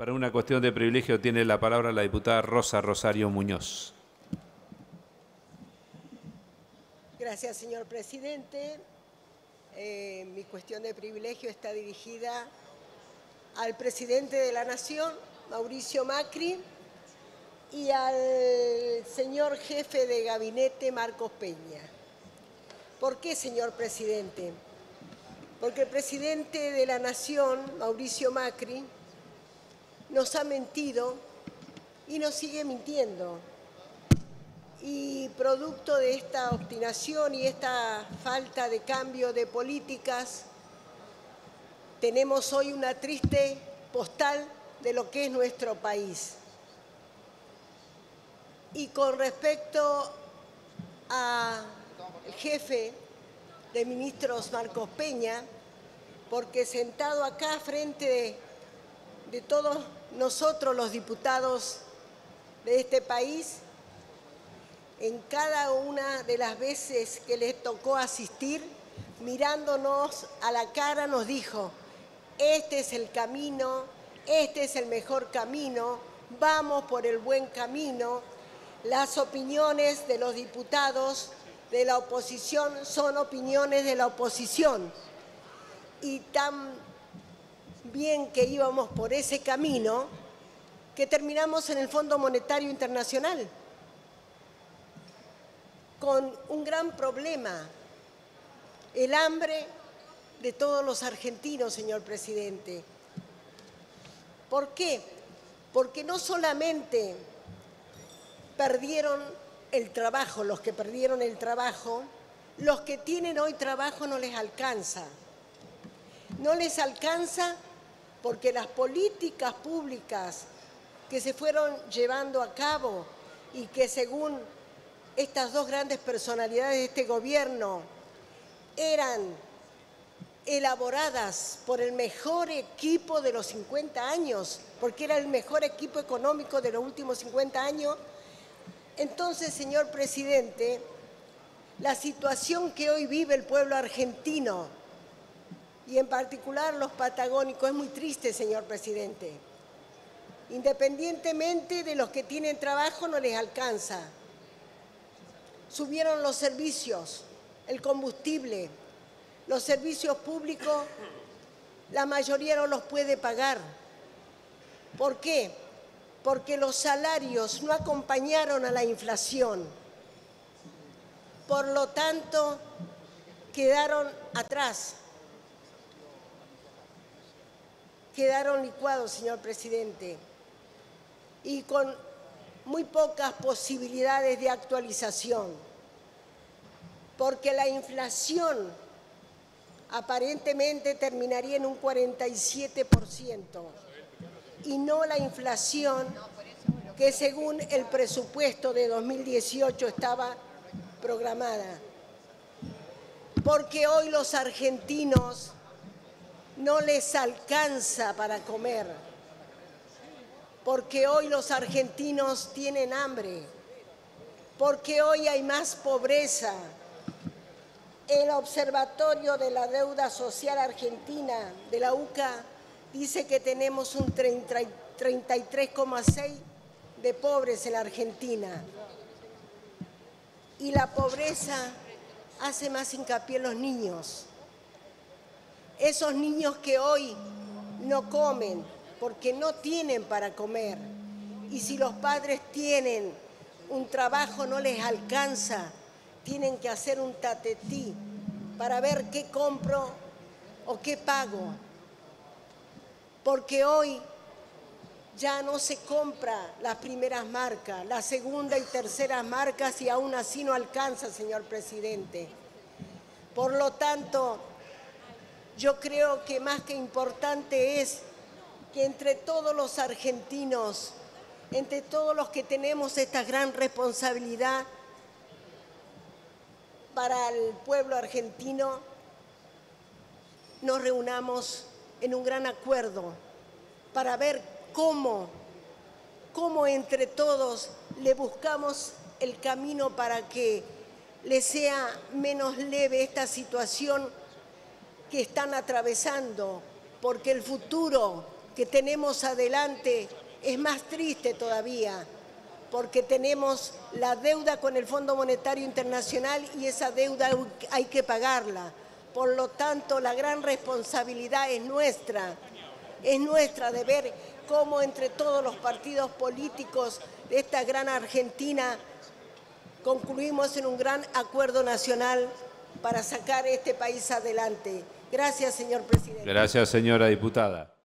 Para una cuestión de privilegio tiene la palabra la diputada Rosa Rosario Muñoz. Gracias, señor presidente. Mi cuestión de privilegio está dirigida al presidente de la Nación, Mauricio Macri, y al señor jefe de gabinete, Marcos Peña. ¿Por qué, señor presidente? Porque el presidente de la Nación, Mauricio Macri, nos ha mentido y nos sigue mintiendo. Y producto de esta obstinación y esta falta de cambio de políticas, tenemos hoy una triste postal de lo que es nuestro país. Y con respecto al jefe de ministros, Marcos Peña, porque sentado acá frente de todos nosotros los diputados de este país, en cada una de las veces que les tocó asistir, mirándonos a la cara nos dijo: este es el camino, este es el mejor camino, vamos por el buen camino, las opiniones de los diputados de la oposición son opiniones de la oposición. Y tan bien que íbamos por ese camino, que terminamos en el Fondo Monetario Internacional, con un gran problema, el hambre de todos los argentinos, señor presidente. ¿Por qué? Porque no solamente perdieron el trabajo, los que perdieron el trabajo, los que tienen hoy trabajo no les alcanza. No les alcanza porque las políticas públicas que se fueron llevando a cabo y que según estas dos grandes personalidades de este gobierno eran elaboradas por el mejor equipo de los 50 años, porque era el mejor equipo económico de los últimos 50 años. Entonces, señor presidente, la situación que hoy vive el pueblo argentino y en particular los patagónicos es muy triste, señor presidente. Independientemente de los que tienen trabajo, no les alcanza. Subieron los servicios, el combustible, los servicios públicos, la mayoría no los puede pagar. ¿Por qué? Porque los salarios no acompañaron a la inflación. Por lo tanto, quedaron atrás. Quedaron licuados, señor presidente, y con muy pocas posibilidades de actualización, porque la inflación aparentemente terminaría en un 47% y no la inflación que según el presupuesto de 2018 estaba programada, porque hoy los argentinos no les alcanza para comer, porque hoy los argentinos tienen hambre, porque hoy hay más pobreza. El Observatorio de la Deuda Social Argentina, de la UCA, dice que tenemos un 33,6% de pobres en la Argentina. Y la pobreza hace más hincapié en los niños. Esos niños que hoy no comen porque no tienen para comer, y si los padres tienen un trabajo no les alcanza, tienen que hacer un tatetí para ver qué compro o qué pago, porque hoy ya no se compra las primeras marcas, las segundas y terceras marcas, y aún así no alcanza, señor presidente. Por lo tanto, yo creo que más que importante es que entre todos los argentinos, entre todos los que tenemos esta gran responsabilidad para el pueblo argentino, nos reunamos en un gran acuerdo para ver cómo entre todos le buscamos el camino para que le sea menos leve esta situación que están atravesando, porque el futuro que tenemos adelante es más triste todavía, porque tenemos la deuda con el Fondo Monetario Internacional y esa deuda hay que pagarla. Por lo tanto, la gran responsabilidad es nuestra de ver cómo entre todos los partidos políticos de esta gran Argentina concluimos en un gran acuerdo nacional para sacar este país adelante. Gracias, señor presidente. Gracias, señora diputada.